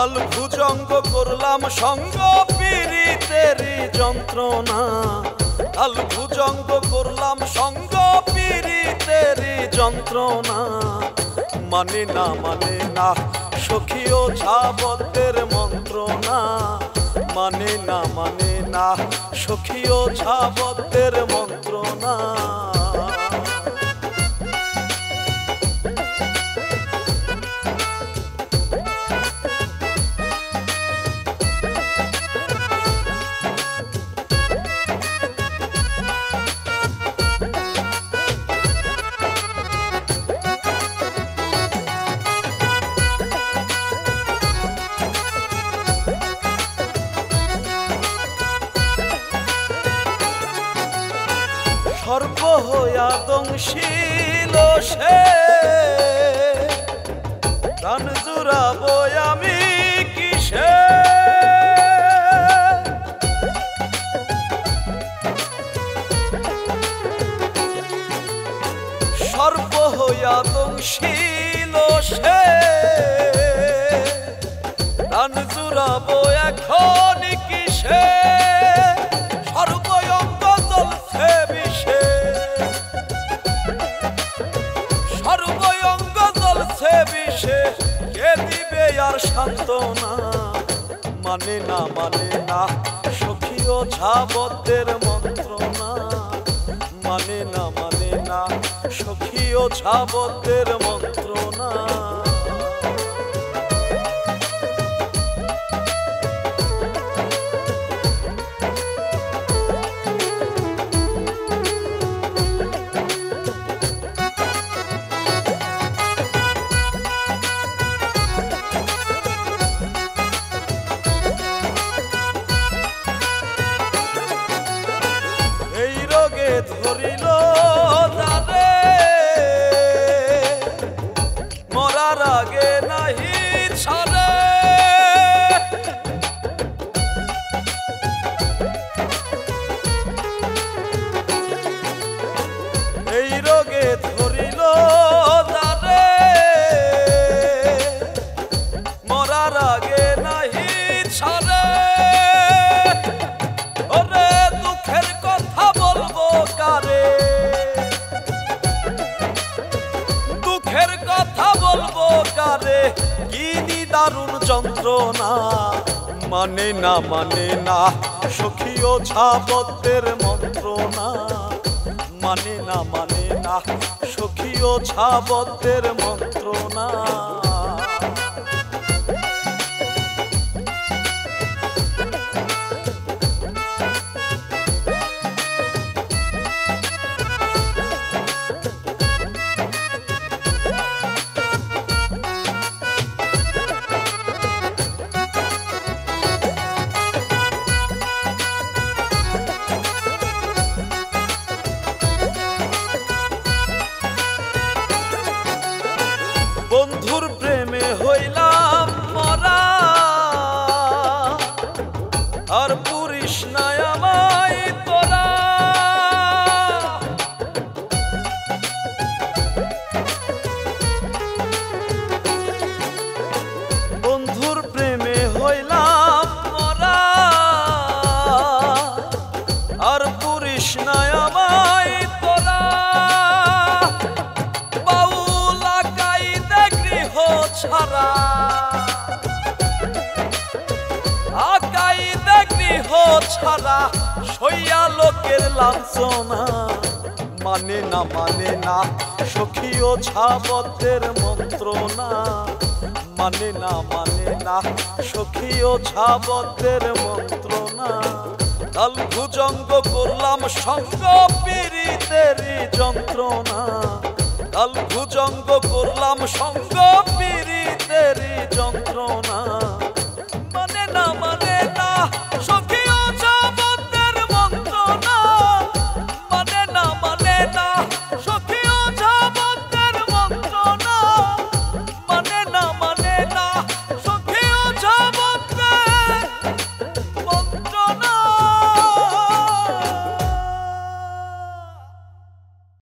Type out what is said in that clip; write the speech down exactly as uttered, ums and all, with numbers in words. ঢল ভুজঙ্গ করলাম সঙ্গ পীড়িতেরই যন্ত্রণা, ঢল ভুজঙ্গ করলাম সঙ্গ পীড়িতেরই যন্ত্রণা। মানে না মানে না সখী ও ছাবতের মন্ত্রণা, মানে না মানে না সখী ও ছাবতের মন্ত্রণা। সর্ব হইয়া দংশিল সে প্রাণ জুড়াব আমি কিসে, সর্ব হইয়া দংশিল সে প্রাণ জুড়াব এখন কিসে। মানে না মানে না সখী ও ছাবতের মন্ত্রণা, মানে না মানে না সখী ও ছাবতের মন্ত্রণা। ধরিল তারে মরার আগে নাহি ছাড়ে, এই রোগে ধরিল তারে মরার আগে নাহি ছাড়ে। দুঃখের কথা বলবো কারে, কি নিদারুণ যন্ত্রণা। মানে না মানে না সখী ও ছাবতের মন্ত্রণা, মানে না মানে না সখী ও ছাবতের মন্ত্রণা। বন্ধুর প্রেমে হইলাম মরা আর পুরিস নাই আমায় তোরা, বন্ধুর প্রেমে হইলাম মরা আর পুরিস নাই আমায় তোরা। মানে না মানে না সখী ও ছাবতের মন্ত্রণা, মানে না মানে না সখী ও ছাবতের মন্ত্রণা। ঢাল ভুজঙ্গ করলাম সঙ্গ পীড়িতেরই যন্ত্রণা, ঢাল ভুজঙ্গ করলাম সঙ্গ